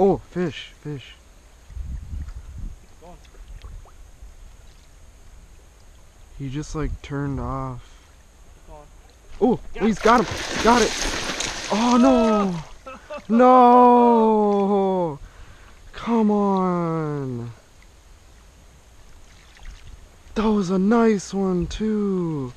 Oh, fish, fish. He just like turned off. Oh, he's got him. Got it. Oh, no. No. Come on. That was a nice one, too.